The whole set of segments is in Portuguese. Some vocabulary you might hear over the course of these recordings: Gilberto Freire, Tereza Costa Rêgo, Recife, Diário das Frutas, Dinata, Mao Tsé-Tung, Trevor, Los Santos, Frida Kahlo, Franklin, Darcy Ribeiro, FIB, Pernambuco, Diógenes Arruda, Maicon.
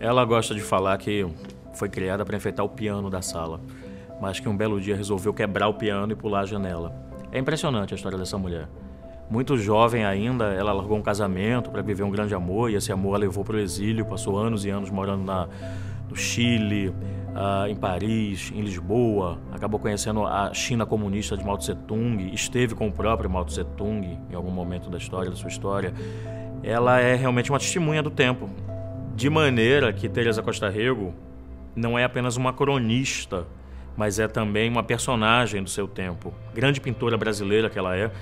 Ela gosta de falar que foi criada para enfeitar o piano da sala, mas que um belo dia resolveu quebrar o piano e pular a janela. É impressionante a história dessa mulher. Muito jovem ainda, ela largou um casamento para viver um grande amor, e esse amor a levou para o exílio, passou anos e anos morando no Chile, em Paris, em Lisboa, acabou conhecendo a China comunista de Mao Tsé-Tung, esteve com o próprio Mao Tsé-Tung em algum momento da sua história. Ela é realmente uma testemunha do tempo, de maneira que Tereza Costa Rêgo não é apenas uma cronista, mas é também uma personagem do seu tempo. Grande pintora brasileira que ela é,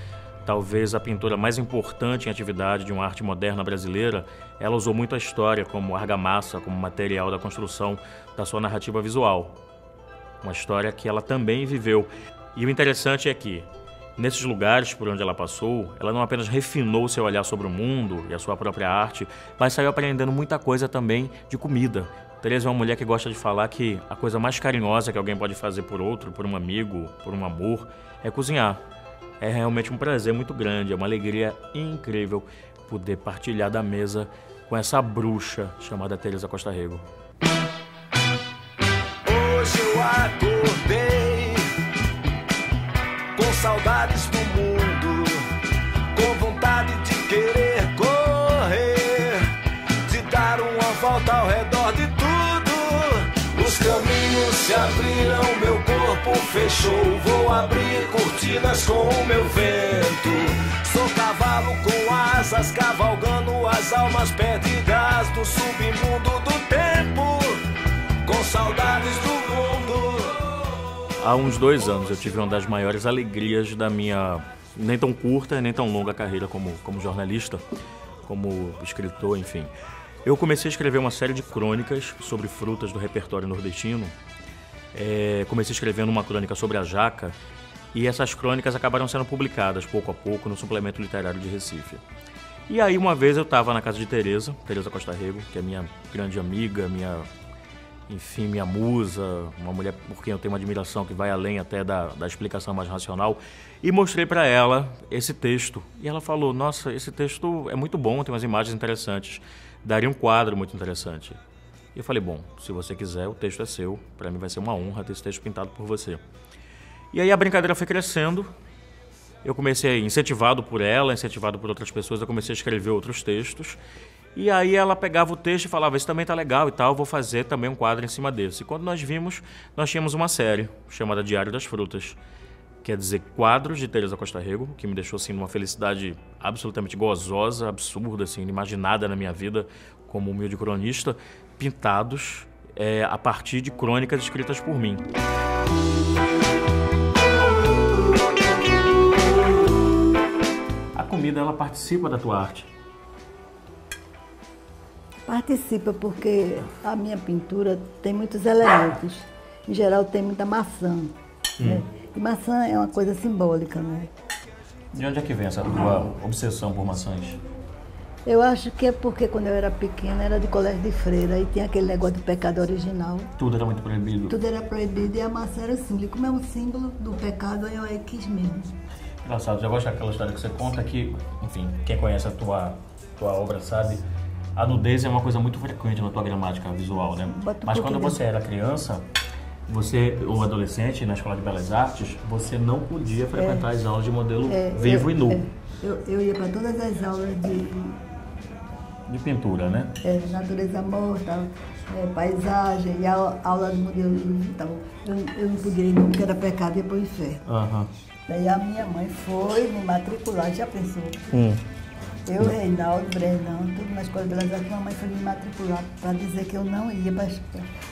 talvez a pintora mais importante em atividade de uma arte moderna brasileira, ela usou muito a história como argamassa, como material da construção da sua narrativa visual. Uma história que ela também viveu. E o interessante é que, nesses lugares por onde ela passou, ela não apenas refinou seu olhar sobre o mundo e a sua própria arte, mas saiu aprendendo muita coisa também de comida. Tereza é uma mulher que gosta de falar que a coisa mais carinhosa que alguém pode fazer por outro, por um amigo, por um amor, é cozinhar. É realmente um prazer muito grande, é uma alegria incrível poder partilhar da mesa com essa bruxa chamada Tereza Costa Rêgo. Hoje eu acordei com saudades do mundo, com vontade de querer correr, de dar uma volta ao redor de tudo. Os caminhos se abriram, meu corpo fechou, vou abrir cortinas com o meu vento. Sou cavalo com asas, cavalgando as almas perdidas do submundo do tempo, com saudades do mundo. Há uns 2 anos eu tive uma das maiores alegrias da minha nem tão curta, nem tão longa carreira como jornalista, como escritor, enfim. Eu comecei a escrever uma série de crônicas sobre frutas do repertório nordestino. Comecei escrevendo uma crônica sobre a jaca, e essas crônicas acabaram sendo publicadas pouco a pouco no Suplemento Literário de Recife. E aí uma vez eu estava na casa de Tereza Costa Rêgo, que é minha grande amiga, minha musa, uma mulher por quem eu tenho uma admiração que vai além até da explicação mais racional, e mostrei para ela esse texto. E ela falou: "Nossa, esse texto é muito bom, tem umas imagens interessantes, daria um quadro muito interessante." E eu falei: "Bom, se você quiser, o texto é seu. Para mim vai ser uma honra ter esse texto pintado por você." E aí a brincadeira foi crescendo. Eu comecei, incentivado por ela, incentivado por outras pessoas, eu comecei a escrever outros textos. E aí ela pegava o texto e falava: "Isso também tá legal e tal, vou fazer também um quadro em cima desse." E quando nós vimos, nós tínhamos uma série chamada Diário das Frutas. Quer dizer, quadros de Tereza Costa Rêgo, que me deixou assim numa felicidade absolutamente gozosa, absurda, assim, inimaginada na minha vida como humilde cronista, pintados a partir de crônicas escritas por mim. A comida, ela participa da tua arte? Participa, porque a minha pintura tem muitos elementos. Em geral tem muita maçã, né? E maçã é uma coisa simbólica, né? De onde é que vem essa tua obsessão por maçãs? Eu acho que é porque quando eu era pequena era de colégio de freira e tinha aquele negócio do pecado original. Tudo era muito proibido. Tudo era proibido e a maçã era símbolo. Como é um símbolo do pecado, eu quis mesmo. Engraçado, eu gosto daquela história que você conta que, enfim, quem conhece a tua obra sabe, a nudez é uma coisa muito frequente na tua gramática visual, né? Mas quando você era criança, você, ou adolescente, na Escola de Belas Artes, você não podia frequentar as aulas de modelo vivo e nu. Eu ia para todas as aulas de pintura, né? Natureza morta, paisagem, e a aula de modelo vivo. Então, eu não podia ir nunca, era pecado, ia para o inferno. Uhum. Daí a minha mãe foi me matricular, já pensou? Eu, Reinaldo, Brenão, tudo na Escola de Belas Artes, minha mãe foi me matricular para dizer que eu não ia, mas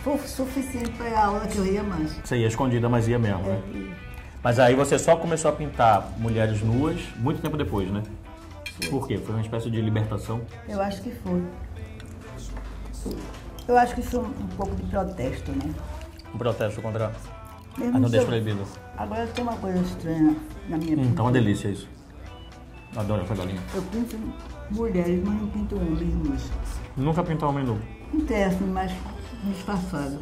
foi suficiente para a aula que eu ia mais. Você ia escondida, mas ia mesmo, né? Mas aí você só começou a pintar mulheres nuas muito tempo depois, né? Sim. Por quê? Foi uma espécie de libertação? Eu acho que foi. Eu acho que foi um pouco de protesto, né? Um protesto contra a nudez proibida. Agora tem uma coisa estranha na minha pintura. Tá uma delícia isso. Adoro essa galinha. Eu pinto mulheres, mas não pinto homens nus. Nunca pintou homem nu? Interno, mas disfarçado.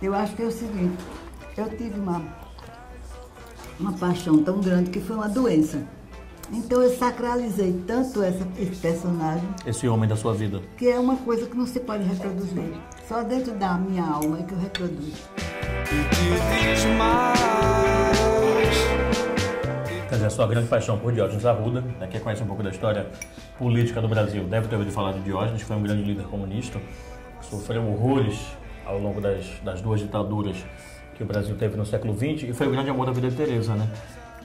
Eu acho que é o seguinte, eu tive uma paixão tão grande que foi uma doença. Então eu sacralizei tanto esse personagem... Esse homem da sua vida. Que é uma coisa que não se pode reproduzir. Só dentro da minha alma é que eu reproduzo. Quer dizer, a sua grande paixão por Diógenes Arruda, né? Quem conhece um pouco da história política do Brasil deve ter ouvido falar de Diógenes, foi um grande líder comunista, sofreu horrores ao longo das duas ditaduras que o Brasil teve no século XX, e foi o grande amor da vida de Tereza, né?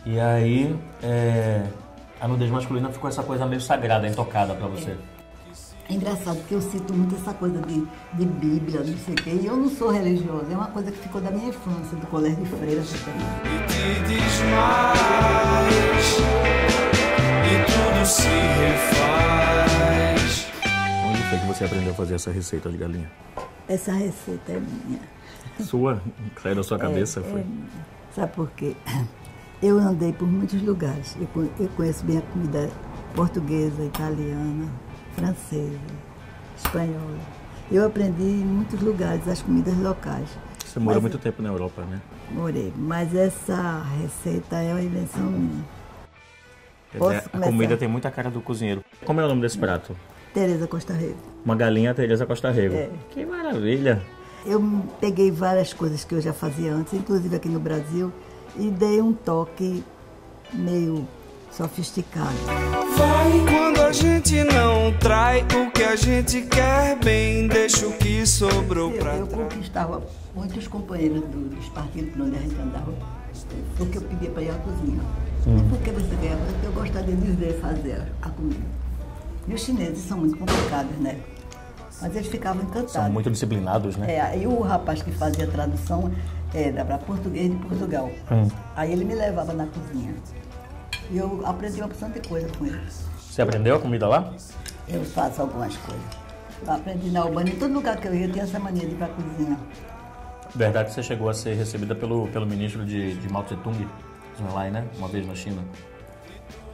E aí, a nudez masculina ficou essa coisa meio sagrada, intocada pra você. É engraçado, porque eu cito muito essa coisa de Bíblia, não sei o quê, e eu não sou religiosa, é uma coisa que ficou da minha infância, do colégio de freira. Onde foi que você aprendeu a fazer essa receita de galinha? Essa receita é minha. Sua? Saiu da sua cabeça? Foi. Sabe por quê? Eu andei por muitos lugares. Eu conheço bem a comida portuguesa, italiana, francesa, espanhola. Eu aprendi em muitos lugares as comidas locais. Você morou muito tempo na Europa, né? Morei, mas essa receita é uma invenção minha. A comida tem muita cara do cozinheiro. Como é o nome desse prato? Tereza Costa Rêgo. Uma galinha Tereza Costa Rêgo. É. Que maravilha! Eu peguei várias coisas que eu já fazia antes, inclusive aqui no Brasil, e dei um toque meio sofisticado. Vai quando a gente não trai o que a gente quer bem, deixa o que sobrou pra trás. Eu conquistava muitos companheiros dos partidos onde a gente andava, porque eu pedia para ir à cozinha. E porque você ganhava, eu gostaria de dizer fazer a comida. E os chineses são muito complicados, né? Mas eles ficavam encantados. São muito disciplinados, né? Aí o rapaz que fazia a tradução era para português de Portugal. Aí ele me levava na cozinha. E eu aprendi uma porção de coisa com ele. Você aprendeu a comida lá? Eu faço algumas coisas. Eu aprendi na Albânia. Em todo lugar que eu ia, eu tinha essa mania de ir para a cozinha. Verdade que você chegou a ser recebida pelo ministro de Mao Tsé-Tung, né? Uma vez na China.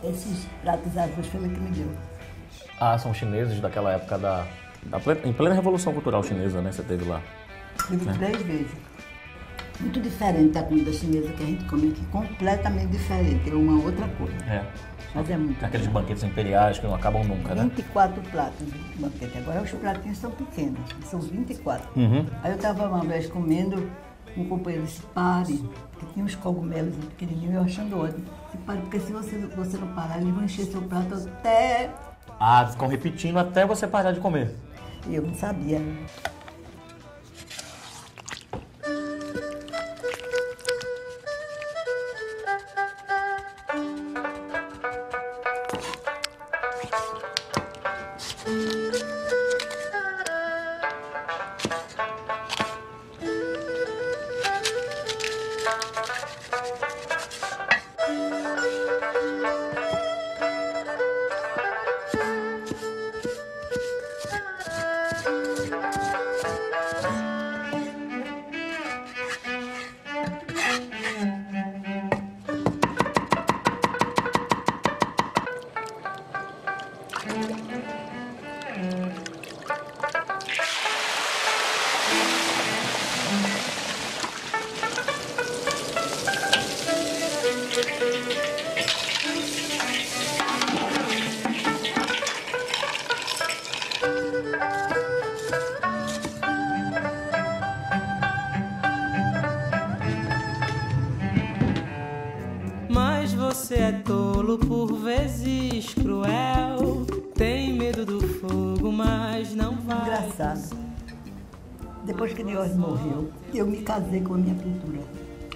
Esses pratos azuis foi ele que me deu. Ah, são chineses daquela época em plena Revolução Cultural Chinesa, né? Você teve lá. Tive 3 vezes. Muito diferente da comida chinesa que a gente come aqui, completamente diferente, é uma outra coisa. É. Mas é muito. Aqueles banquetes imperiais que não acabam nunca, 24 pratos de banquete. Agora os pratinhos são pequenos, são 24. Aí eu estava uma vez comendo, um companheiro disse, pare, porque tinha uns cogumelos pequenininhos, eu achando ódio. Pare, porque se você não parar, eles vão encher seu prato até... Ah, ficam repetindo até você parar de comer. Eu não sabia. Você é tolo, por vezes cruel, tem medo do fogo, mas não vai... Engraçado. Depois que Diógenes morreu, eu me casei com a minha cultura.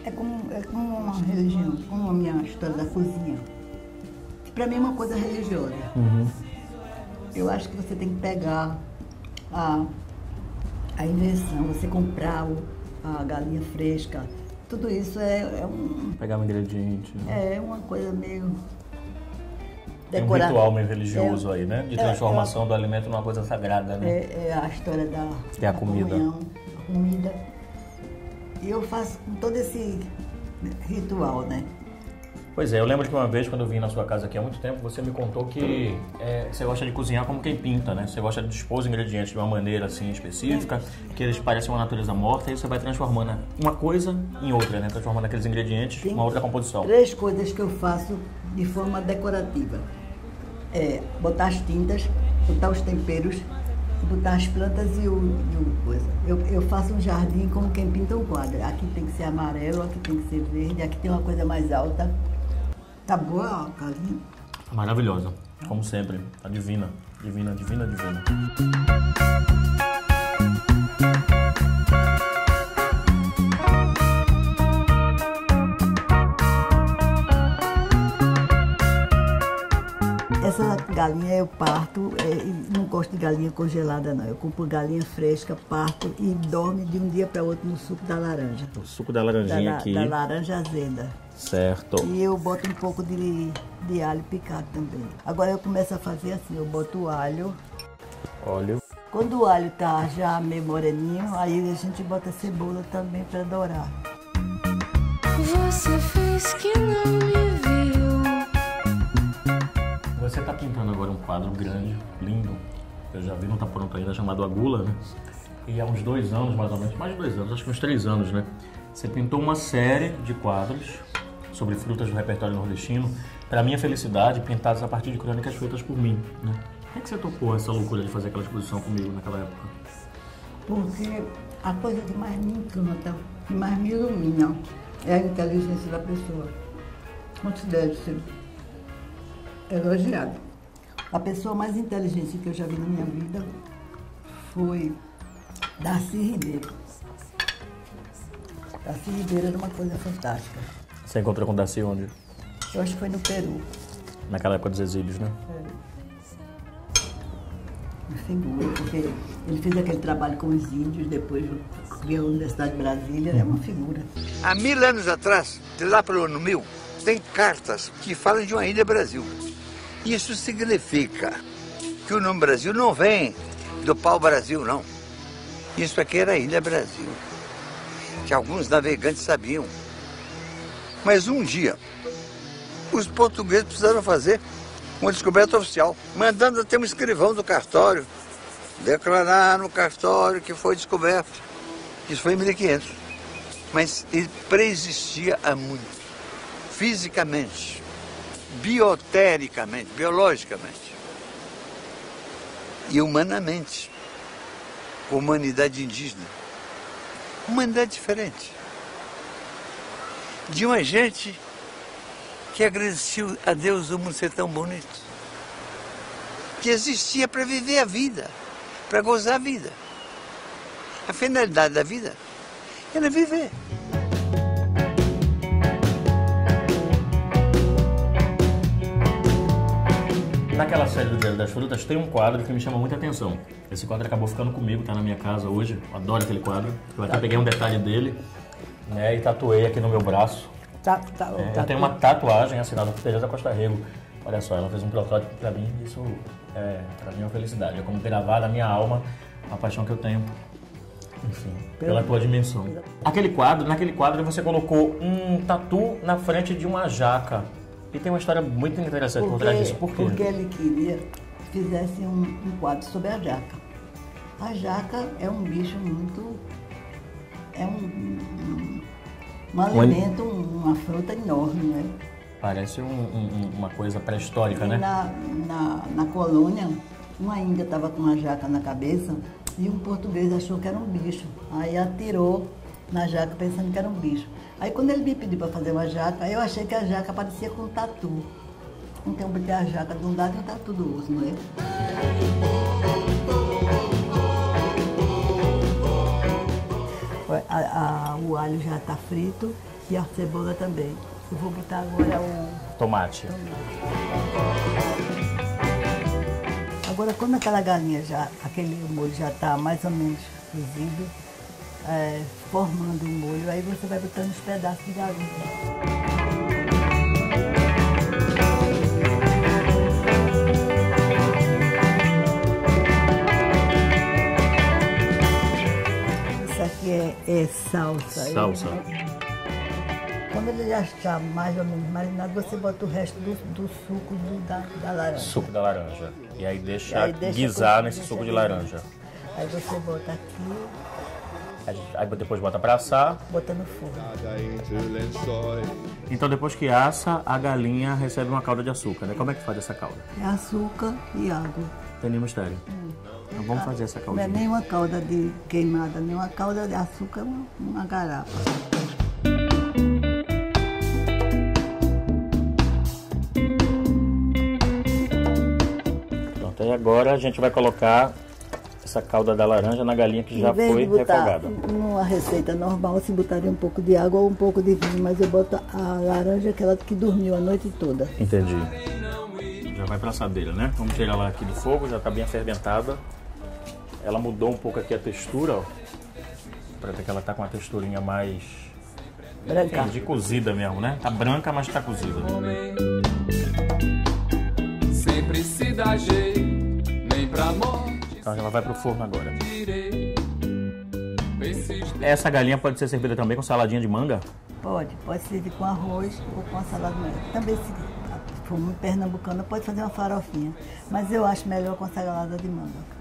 É como uma religião, como a minha história da cozinha. Para mim é uma coisa religiosa. Eu acho que você tem que pegar a invenção, você comprar a galinha fresca. Tudo isso pegar um ingrediente. Né? É uma coisa meio decorada. Um ritual meio religioso aí, né? De transformação do alimento numa coisa sagrada, né? É a história da comida. Comunhão, a comida. E eu faço todo esse ritual, né? Pois é, eu lembro de uma vez, quando eu vim na sua casa aqui há muito tempo, você me contou que você gosta de cozinhar como quem pinta, né? Você gosta de dispor os ingredientes de uma maneira, assim, específica, que eles parecem uma natureza morta, e você vai transformando uma coisa em outra, né? Transformando aqueles ingredientes em uma outra composição. Três coisas que eu faço de forma decorativa. É botar as tintas, botar os temperos, botar as plantas e o coisa. Eu faço um jardim como quem pinta um quadro. Aqui tem que ser amarelo, aqui tem que ser verde, aqui tem uma coisa mais alta. Tá boa a casinha? Maravilhosa, como sempre. Tá divina, divina, divina, divina. Essa galinha eu parto, não gosto de galinha congelada não, eu compro galinha fresca, parto e dorme de um dia para o outro no suco da laranja. O suco da laranjinha aqui. Da laranja azeda. Certo. E eu boto um pouco de alho picado também. Agora eu começo a fazer assim, eu boto o alho. Óleo. Quando o alho tá já meio moreninho, aí a gente bota a cebola também para dourar. Você fez que não me viu. Você está pintando agora um quadro grande, lindo, eu já vi, não está pronto ainda, chamado A Gula, né? E há uns 2 anos, mais ou menos, mais de 2 anos, acho que uns 3 anos, né? Você pintou uma série de quadros sobre frutas do repertório nordestino, para minha felicidade, pintados a partir de crônicas feitas por mim, né? Como é que você topou essa loucura de fazer aquela exposição comigo naquela época? Porque a coisa que mais me encanta, que mais me ilumina, é a inteligência da pessoa. Considere-se elogiado. A pessoa mais inteligente que eu já vi na minha vida foi Darcy Ribeiro. Darcy Ribeiro era uma coisa fantástica. Você encontrou com Darcy onde? Eu acho que foi no Peru. Naquela época dos exílios, né? É. Uma figura, porque ele fez aquele trabalho com os índios, depois veio à Universidade de Brasília, é uma figura. Há 1000 anos atrás, de lá para o ano 1000, tem cartas que falam de uma ilha Brasil. Isso significa que o nome Brasil não vem do pau-brasil, não. Isso aqui era a Ilha Brasil, que alguns navegantes sabiam. Mas um dia, os portugueses precisaram fazer uma descoberta oficial, mandando até um escrivão do cartório declarar no cartório que foi descoberto. Isso foi em 1500. Mas ele preexistia há muito. Fisicamente, biotericamente, biologicamente e humanamente, humanidade indígena, humanidade diferente, de uma gente que agradeceu a Deus o mundo ser tão bonito, que existia para viver a vida, para gozar a vida. A finalidade da vida era viver. Naquela série do Diário das Frutas tem um quadro que me chama muita atenção. Esse quadro acabou ficando comigo, tá na minha casa hoje. Eu adoro aquele quadro. Eu até peguei um detalhe dele, né, e tatuei aqui no meu braço. Eu tenho uma tatuagem assinada por Tereza Costa Rêgo. Olha só, ela fez um protótipo pra mim e isso é pra mim uma felicidade. É como gravar na minha alma a paixão que eu tenho, enfim, pela tua dimensão. Aquele quadro, naquele quadro você colocou um tatu na frente de uma jaca. E tem uma história muito interessante por trás disso. Por quê? Porque ele queria que fizesse um quadro sobre a jaca. A jaca é um bicho muito... é um alimento, uma fruta enorme, né? Parece uma coisa pré-histórica, né? Na colônia, uma índia estava com uma jaca na cabeça e um português achou que era um bicho. Aí atirou na jaca pensando que era um bicho. Aí quando ele me pediu para fazer uma jaca, eu achei que a jaca parecia com um tatu. Então eu botei a jaca de um lado e um tatu do outro, não é? O alho já está frito e a cebola também. Eu vou botar agora o... tomate. Agora quando aquela galinha já, aquele molho já está mais ou menos cozido, formando um molho, aí você vai botando uns pedaços de galinha. Isso aqui é salsa. Salsa. Quando ele já está mais ou menos marinado, você bota o resto do suco da laranja. Suco da laranja. E aí deixa guisar nesse suco de laranja. Aí você bota aqui. Aí depois bota para assar. Bota no forno. Então depois que assa, a galinha recebe uma calda de açúcar, né? Como é que faz essa calda? É açúcar e água. Tem nenhum mistério. Então vamos fazer essa caldinha. Não é nem uma calda de queimada, nem uma calda de açúcar, uma garapa. Pronto, e agora a gente vai colocar essa calda da laranja na galinha que já foi refogada. Numa receita normal se botaria um pouco de água ou um pouco de vinho, mas eu boto a laranja, aquela que dormiu a noite toda. Entendi. Já vai para a assadeira, né? Vamos tirar ela aqui do fogo, já está bem ferventada. Ela mudou um pouco aqui a textura, ó. Para ver que ela tá com uma texturinha mais branca. De cozida mesmo, né? Tá branca, mas tá cozida. Sempre se dá jeito, nem pra morte. Então ela vai pro forno agora. Essa galinha pode ser servida também com saladinha de manga? Pode servir com arroz ou com salada de manga. Também se for muito pernambucana, pode fazer uma farofinha, mas eu acho melhor com salada de manga.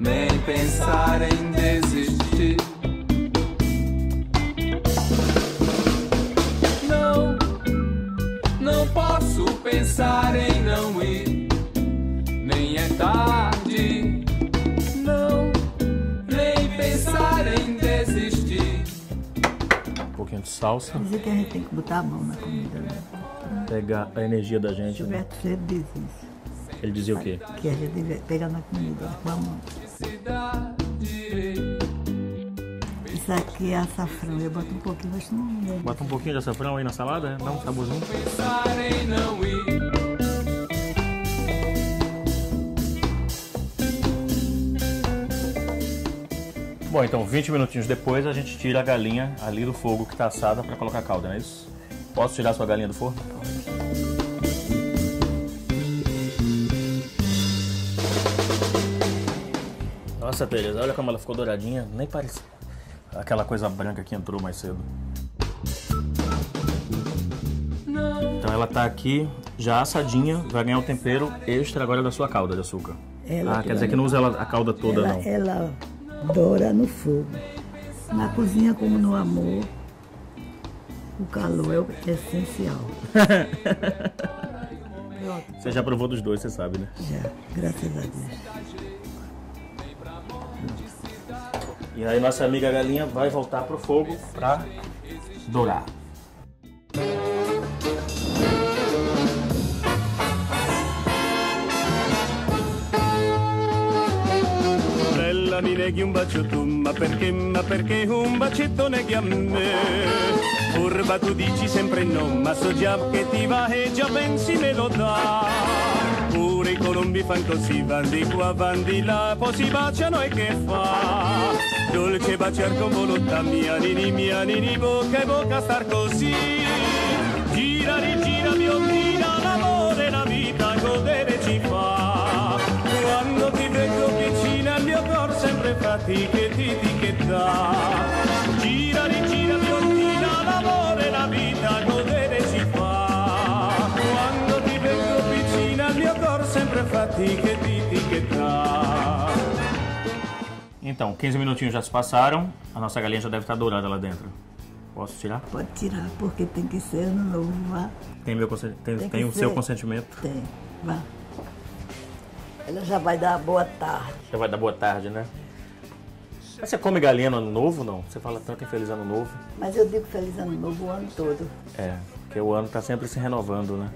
Nem pensar em desistir. Não, não posso pensar em não ir, nem é tarde. Não, nem pensar em desistir. Um pouquinho de salsa. Dizem que a gente tem que botar a mão na comida, né? Pega a energia da gente. Gilberto Freire diz isso. Ele dizia o quê? Que a gente deve pegar na comida com a mão. Isso aqui é açafrão. Eu boto um pouquinho, mas não. Bota um pouquinho de açafrão aí na salada, né? Dá um saborzinho. Bom, então 20 minutinhos depois a gente tira a galinha ali do fogo que está assada para colocar a calda, não é isso? Posso tirar a sua galinha do forno? Nossa, Tereza, olha como ela ficou douradinha, nem parece. Aquela coisa branca que entrou mais cedo. Então ela tá aqui, já assadinha, vai ganhar um tempero extra agora da sua calda de açúcar. Quer dizer que não usa a calda toda, não? Ela doura no fogo. Na cozinha, como no amor, o calor é essencial. Você já provou dos dois, você sabe, né? Já, graças a Deus. E aí nossa amiga galinha vai voltar pro fogo para dourar. Bella mi neghi un bacio tu, ma perché un bacetto neghi a me? Curva tu dici sempre no, ma so già che ti va e già pensi me lo dà. Pure i colombi fan così, van di qua, van di là, poi si baciano e che fa? Dolce baciar con volontà, mia nini, bocca e bocca star così. Gira, rigira, biondina, l'amore, la vita, godere ci fa. Quando ti vedo vicina, il mio cor sempre fatica e ti etichetta. Gira, rigira, biondina, l'amore, la vita, godere ci fa. Então, 15 minutinhos já se passaram, a nossa galinha já deve estar dourada lá dentro. Posso tirar? Pode tirar, porque tem que ser ano novo, vá. Tem o seu consentimento? Tem, vá. Ela já vai dar boa tarde. Já vai dar boa tarde, né? Mas você come galinha no ano novo, não? Você fala tanto em feliz ano novo. Mas eu digo feliz ano novo o ano todo. É, porque o ano está sempre se renovando, né?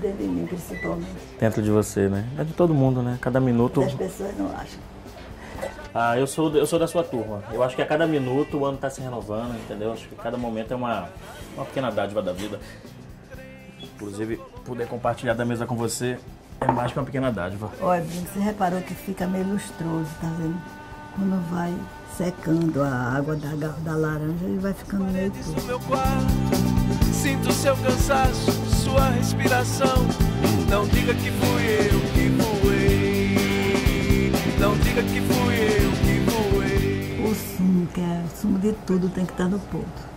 Dentro de mim, principalmente. Dentro de você, né? É de todo mundo, né? Cada minuto... As pessoas não acham. Ah, eu sou da sua turma. Eu acho que a cada minuto o ano tá se renovando, entendeu? Acho que cada momento é uma pequena dádiva da vida. Inclusive, poder compartilhar da mesa com você é mais que uma pequena dádiva. Olha, você reparou que fica meio lustroso, tá vendo? Quando vai secando a água da laranja, ele vai ficando meio... Sinto seu cansaço, sua respiração. Não diga que fui eu que voei. Não diga que fui eu que voei. O sumo, que é o sumo de de tudo tem que estar no ponto.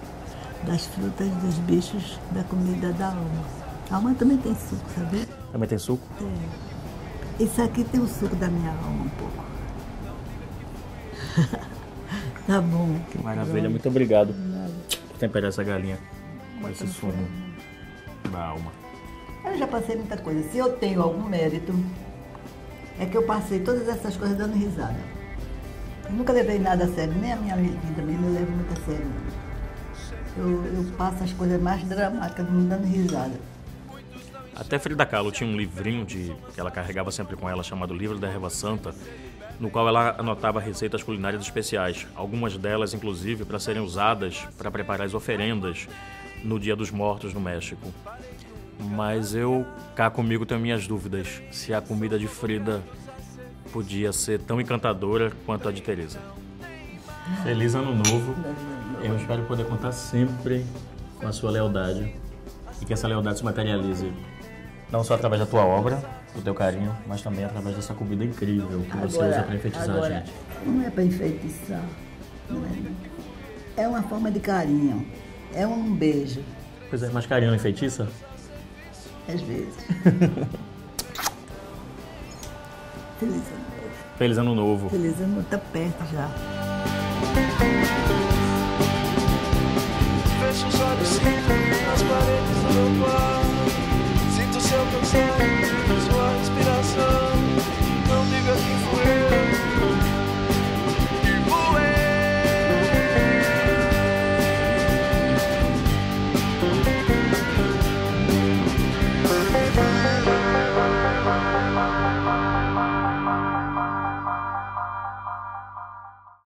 Das frutas, dos bichos, da comida, da alma. A alma também tem suco, sabia? Também tem suco? É. Isso aqui tem o suco da minha alma um pouco. Tá bom. Que maravilha. Pronto. Muito obrigado por temperar essa galinha com esse sumo da alma. Eu já passei muita coisa. Se eu tenho algum mérito, é que eu passei todas essas coisas dando risada. Eu nunca levei nada a sério, nem a minha vida mesmo eu levo muito a sério. Eu passo as coisas mais dramáticas, me dando risada. Até Frida Kahlo tinha um livrinho que ela carregava sempre com ela, chamado Livro da Erva Santa, no qual ela anotava receitas culinárias especiais, algumas delas, inclusive, para serem usadas para preparar as oferendas no Dia dos Mortos no México. Mas eu, cá comigo, tenho minhas dúvidas se a comida de Frida podia ser tão encantadora quanto a de Tereza. Feliz Ano Novo. Eu espero poder contar sempre com a sua lealdade e que essa lealdade se materialize não só através da tua obra, do teu carinho, mas também através dessa comida incrível que você usa para enfeitiçar a gente. Não é para enfeitiçar, não é. É uma forma de carinho, é um beijo. Pois é, mas carinho enfeitiça? Às vezes. Feliz Ano Novo. Feliz Ano Novo. Feliz Ano Novo, tá perto já.